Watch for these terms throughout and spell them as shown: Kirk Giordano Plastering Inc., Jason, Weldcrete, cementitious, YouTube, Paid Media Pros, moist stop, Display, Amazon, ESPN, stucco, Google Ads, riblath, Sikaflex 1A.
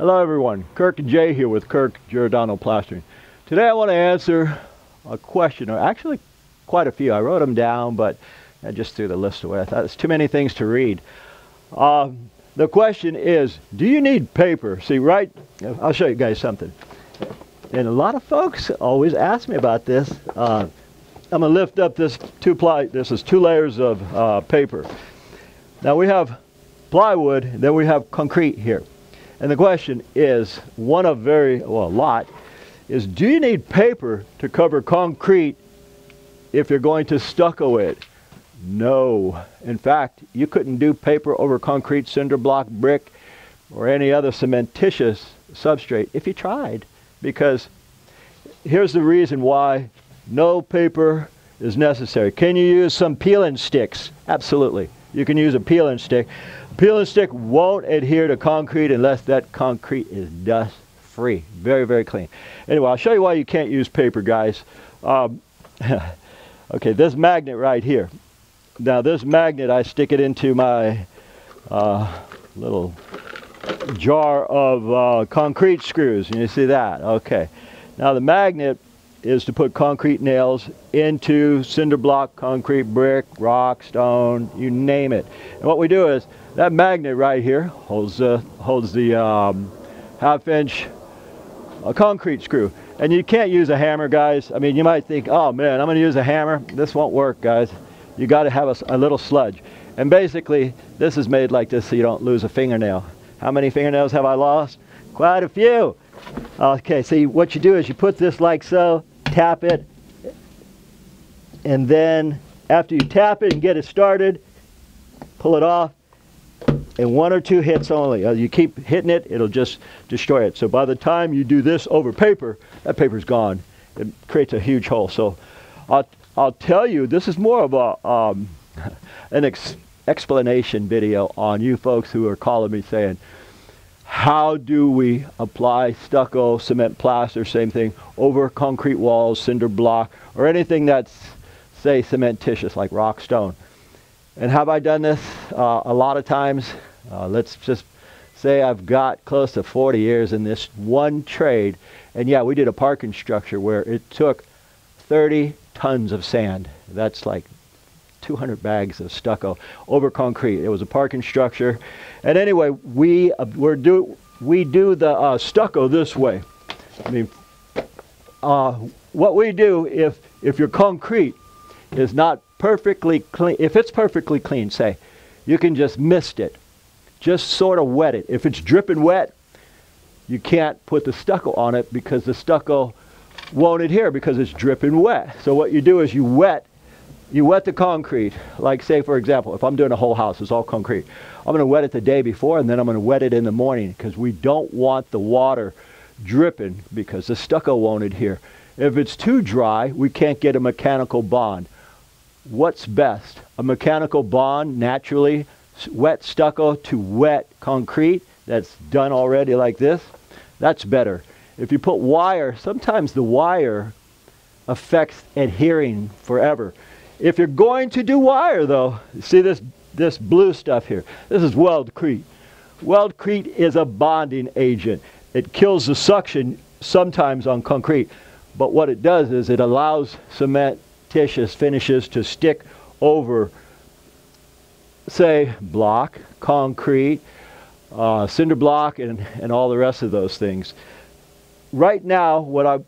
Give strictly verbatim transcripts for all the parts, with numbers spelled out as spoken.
Hello everyone, Kirk and Jay here with Kirk Giordano Plastering. Today I want to answer a question, or actually quite a few. I wrote them down, but I just threw the list away. I thought it's too many things to read. Uh, the question is, do you need paper? See, right, I'll show you guys something. And a lot of folks always ask me about this. Uh, I'm going to lift up this two ply, this is two layers of uh, paper. Now we have plywood, then we have concrete here. And the question is, one of very, well a lot, is do you need paper to cover concrete if you're going to stucco it? No. In fact, you couldn't do paper over concrete, cinder block, brick, or any other cementitious substrate if you tried. Because here's the reason why no paper is necessary. Can you use some peeling sticks? Absolutely. You can use a peeling stick. Peeling stick won't adhere to concrete unless that concrete is dust free. Very, very clean. Anyway, I'll show you why you can't use paper, guys. Um, okay, this magnet right here. Now this magnet, I stick it into my uh, little jar of uh, concrete screws. And you see that? Okay. Now the magnet is to put concrete nails into cinder block, concrete, brick, rock, stone, you name it. And what we do is, that magnet right here holds the, holds the um, half inch uh, concrete screw. And you can't use a hammer, guys. I mean, you might think, oh man, I'm gonna use a hammer. This won't work, guys. You gotta have a, a little sludge. And basically, this is made like this so you don't lose a fingernail. How many fingernails have I lost? Quite a few. Okay, see, what you do is you put this like so, tap it, and then after you tap it and get it started, pull it off, and one or two hits only. You keep hitting it, it'll just destroy it. So by the time you do this over paper, that paper's gone. It creates a huge hole. So I'll, I'll tell you, this is more of a um, an ex explanation video on you folks who are calling me saying, how do we apply stucco, cement, plaster, same thing, over concrete walls, cinder block, or anything that's, say, cementitious, like rock, stone? And have I done this uh, a lot of times? Uh, let's just say I've got close to forty years in this one trade. And yeah, we did a parking structure where it took thirty tons of sand. That's like two hundred bags of stucco over concrete. It was a parking structure. And anyway, we uh, we're do we do the uh, stucco this way. I mean, uh, what we do if if your concrete is not perfectly clean, if it's perfectly clean, say, you can just mist it, just sort of wet it. If it's dripping wet, you can't put the stucco on it because the stucco won't adhere because it's dripping wet. So what you do is you wet. You wet the concrete, like say for example, if I'm doing a whole house, it's all concrete. I'm going to wet it the day before and then I'm going to wet it in the morning because we don't want the water dripping because the stucco won't adhere. If it's too dry, we can't get a mechanical bond. What's best? A mechanical bond naturally, wet stucco to wet concrete that's done already like this, that's better. If you put wire, sometimes the wire affects adhering forever. If you're going to do wire though, see this this blue stuff here? This is Weldcrete. Weldcrete is a bonding agent. It kills the suction sometimes on concrete, but what it does is it allows cementitious finishes to stick over, say, block, concrete, uh, cinder block, and, and all the rest of those things. Right now, what I,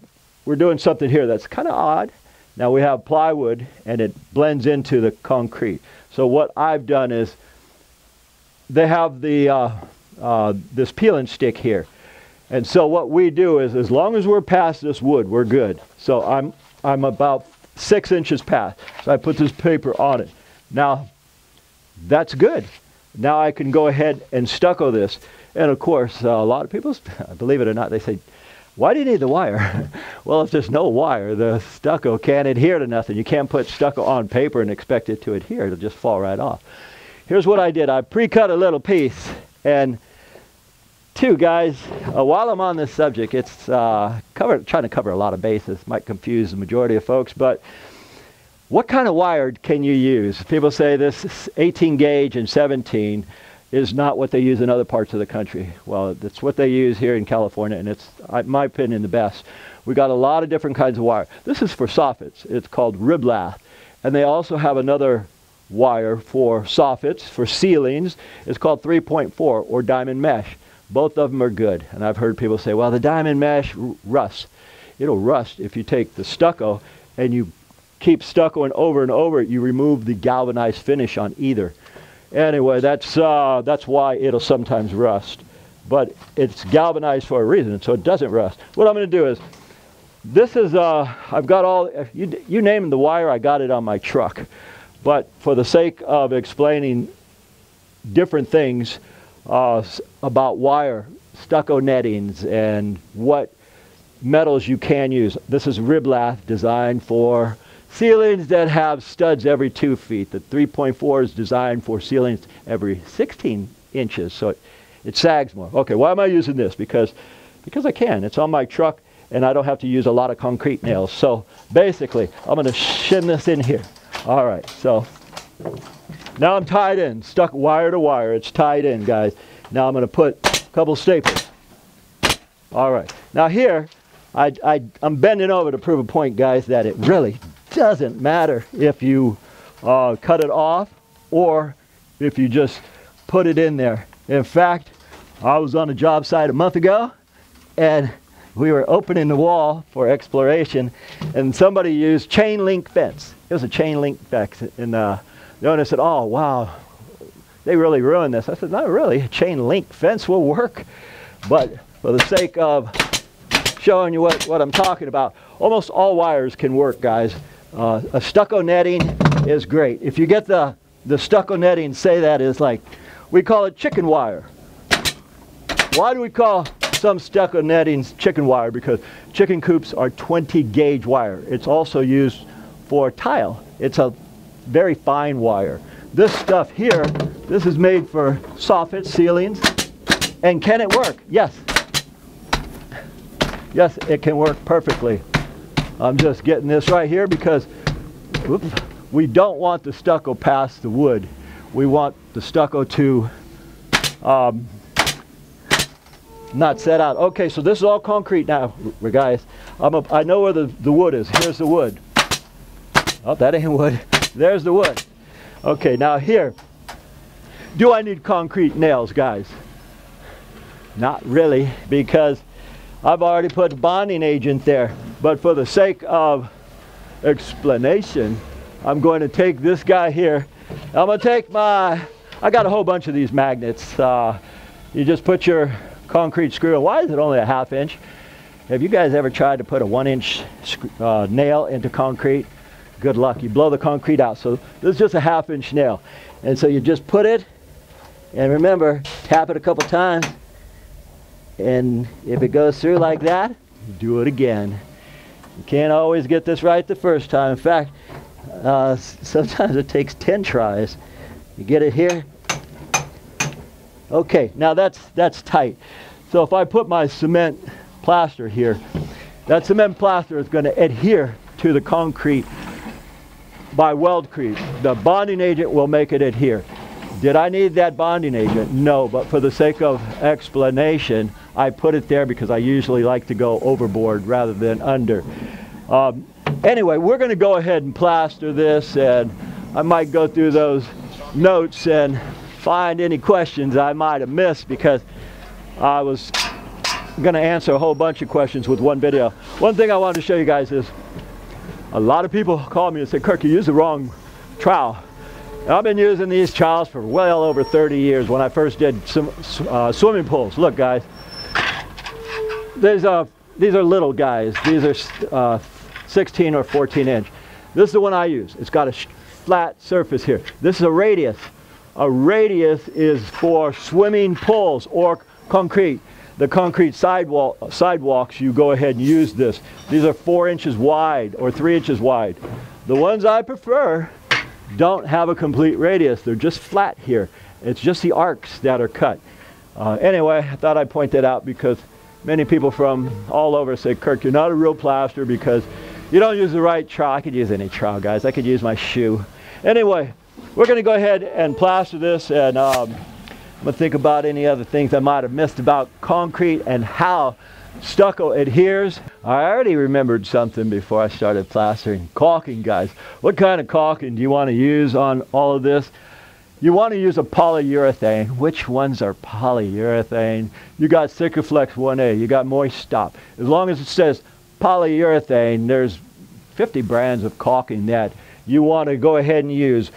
we're doing something here that's kind of odd. Now we have plywood and it blends into the concrete. So what I've done is they have the uh, uh, this peeling stick here. And so what we do is as long as we're past this wood, we're good. So I'm, I'm about six inches past. So I put this paper on it. Now that's good. Now I can go ahead and stucco this. And of course, uh, a lot of people, believe it or not, they say, why do you need the wire? Well, if there's no wire, the stucco can't adhere to nothing. You can't put stucco on paper and expect it to adhere. It'll just fall right off. Here's what I did. I pre-cut a little piece. And two, guys, uh, while I'm on this subject, it's uh, cover, trying to cover a lot of bases. Might confuse the majority of folks, but what kind of wire can you use? People say this is eighteen gauge and seventeen. is not what they use in other parts of the country. Well, that's what they use here in California, and it's, in my opinion, the best. We got a lot of different kinds of wire. This is for soffits. It's called riblath, and they also have another wire for soffits, for ceilings. It's called three point four or diamond mesh. Both of them are good, and I've heard people say, well, the diamond mesh rusts. It'll rust if you take the stucco and you keep stuccoing over and over it. You remove the galvanized finish on either. Anyway, that's, uh, that's why it'll sometimes rust. But it's galvanized for a reason, so it doesn't rust. What I'm going to do is, this is, uh, I've got all, you, you name the wire, I got it on my truck. But for the sake of explaining different things uh, about wire, stucco nettings, and what metals you can use. This is riblath, designed for ceilings that have studs every two feet. The three point four is designed for ceilings every sixteen inches, so it, it sags more. Okay, why am I using this? Because, because I can. It's on my truck, and I don't have to use a lot of concrete nails. So basically, I'm going to shim this in here. All right, so now I'm tied in, stuck wire to wire. It's tied in, guys. Now I'm going to put a couple staples. All right, now here, I, I, I'm bending over to prove a point, guys, that it really doesn't matter if you uh, cut it off or if you just put it in there. In fact, I was on a job site a month ago, and we were opening the wall for exploration, and somebody used chain link fence. It was a chain link fence, and uh, the owner said, oh, wow, they really ruined this. I said, not really, a chain link fence will work, but for the sake of showing you what, what I'm talking about. Almost all wires can work, guys. Uh, a stucco netting is great. If you get the, the stucco netting, say that is like, we call it chicken wire. Why do we call some stucco nettings chicken wire? Because chicken coops are twenty gauge wire. It's also used for tile. It's a very fine wire. This stuff here, this is made for soffits, ceilings, and can it work? Yes. Yes, it can work perfectly. I'm just getting this right here because oops, we don't want the stucco past the wood. We want the stucco to um, not set out. Okay, so this is all concrete now, guys. I'm a, I know where the, the wood is. Here's the wood. Oh, that ain't wood. There's the wood. Okay, now here. Do I need concrete nails, guys? Not really, because I've already put bonding agent there, but for the sake of explanation, I'm going to take this guy here. I'm going to take my, I got a whole bunch of these magnets. Uh, you just put your concrete screw in. Why is it only a half inch? Have you guys ever tried to put a one inch uh, nail into concrete? Good luck. You blow the concrete out. So this is just a half inch nail. And so you just put it, and remember, tap it a couple times. And if it goes through like that, do it again. You can't always get this right the first time. In fact, uh, sometimes it takes ten tries. You get it here. Okay, now that's, that's tight. So if I put my cement plaster here, that cement plaster is going to adhere to the concrete by Weldcrete. The bonding agent will make it adhere. Did I need that bonding agent? No, but for the sake of explanation, I put it there because I usually like to go overboard rather than under. Um, anyway, we're going to go ahead and plaster this, and I might go through those notes and find any questions I might have missed because I was going to answer a whole bunch of questions with one video. One thing I wanted to show you guys is a lot of people call me and say, Kirk, you used the wrong trowel. I've been using these trowels for well over thirty years. When I first did some uh, swimming pools, look, guys, there's a, these are little guys. These are uh, sixteen or fourteen inch. This is the one I use. It's got a flat surface here. This is a radius. A radius is for swimming pools or concrete. The concrete sidewalk, sidewalks, you go ahead and use this. These are four inches wide or three inches wide. The ones I prefer don't have a complete radius. They're just flat here. It's just the arcs that are cut. Uh, anyway, I thought I'd point that out because many people from all over say, Kirk, you're not a real plasterer because you don't use the right trowel. I could use any trowel, guys. I could use my shoe. Anyway, we're going to go ahead and plaster this, and um, I'm gonna think about any other things I might have missed about concrete and how stucco adheres. I already remembered something before I started plastering. Caulking, guys. What kind of caulking do you want to use on all of this? You want to use a polyurethane. Which ones are polyurethane? You got Sikaflex one A, you got Moist Stop. As long as it says polyurethane, there's fifty brands of caulking that you want to go ahead and use.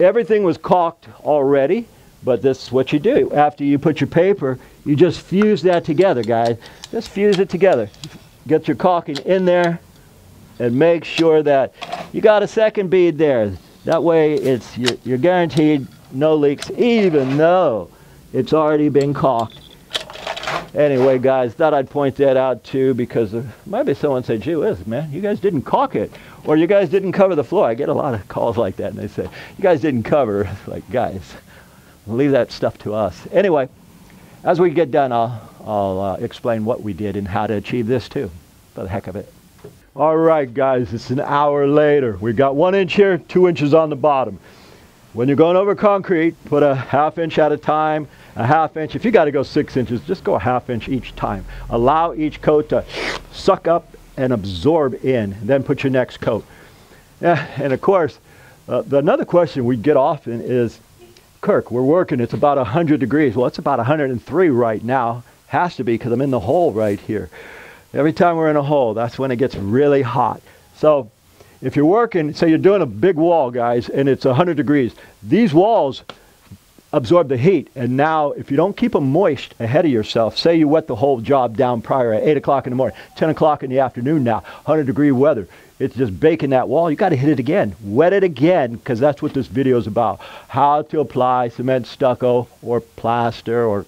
Everything was caulked already, but this is what you do. After you put your paper, you just fuse that together, guys. Just fuse it together. Get your caulking in there and make sure that you got a second bead there. That way it's, you're, you're guaranteed no leaks, even though it's already been caulked. Anyway, guys, thought I'd point that out too, because there might be someone say, gee whiz, man, you guys didn't caulk it, or you guys didn't cover the floor. I get a lot of calls like that, and they say, you guys didn't cover. Like, guys, leave that stuff to us. Anyway, as we get done, I'll, I'll uh, explain what we did and how to achieve this too, for the heck of it. All right, guys, it's an hour later. We've got one inch here, two inches on the bottom. When you're going over concrete, put a half inch at a time, a half inch. If you got to go six inches, just go a half inch each time. Allow each coat to suck up and absorb in, and then put your next coat. And of course, uh, another question we get often is, Kirk, we're working, it's about one hundred degrees. Well, it's about one hundred and three right now. Has to be, because I'm in the hole right here. Every time we're in a hole, that's when it gets really hot. So if you're working, say you're doing a big wall, guys, and it's one hundred degrees, these walls absorb the heat. And now if you don't keep them moist ahead of yourself, say you wet the whole job down prior at eight o'clock in the morning, ten o'clock in the afternoon now, one hundred degree weather, it's just baking that wall. You got to hit it again. Wet it again, because that's what this video is about. How to apply cement, stucco, or plaster, or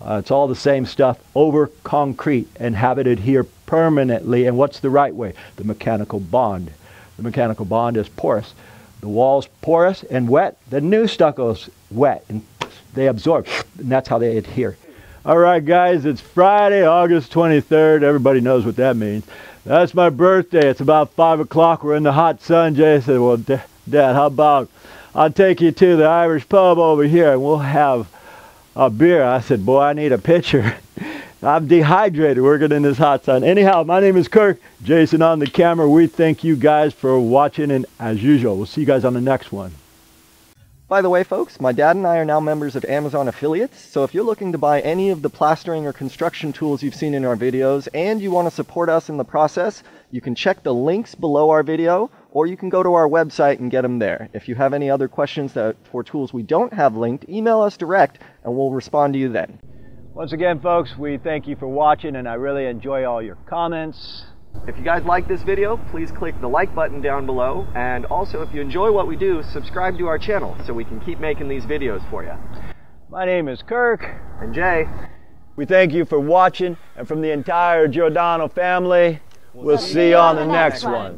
Uh, it's all the same stuff over concrete and have it adhere permanently. And what's the right way? The mechanical bond. The mechanical bond is porous. The wall's porous and wet. The new stucco's wet and they absorb, and that's how they adhere. All right, guys, it's Friday, August twenty-third. Everybody knows what that means. That's my birthday. It's about five o'clock. We're in the hot sun. Jay said, well, Dad, how about I'll take you to the Irish pub over here and we'll have a beer. I said, boy, I need a pitcher. I'm dehydrated working in this hot sun. Anyhow, my name is Kirk, Jason on the camera. We thank you guys for watching, and as usual, we'll see you guys on the next one. By the way, folks, my dad and I are now members of Amazon affiliates, so if you're looking to buy any of the plastering or construction tools you've seen in our videos and you want to support us in the process, you can check the links below our video, or you can go to our website and get them there. If you have any other questions that, for tools we don't have linked, email us direct and we'll respond to you then. Once again, folks, we thank you for watching, and I really enjoy all your comments. If you guys like this video, please click the like button down below, and also if you enjoy what we do, subscribe to our channel so we can keep making these videos for you. My name is Kirk. And Jay. We thank you for watching, and from the entire Giordano family, we'll see you on the next one.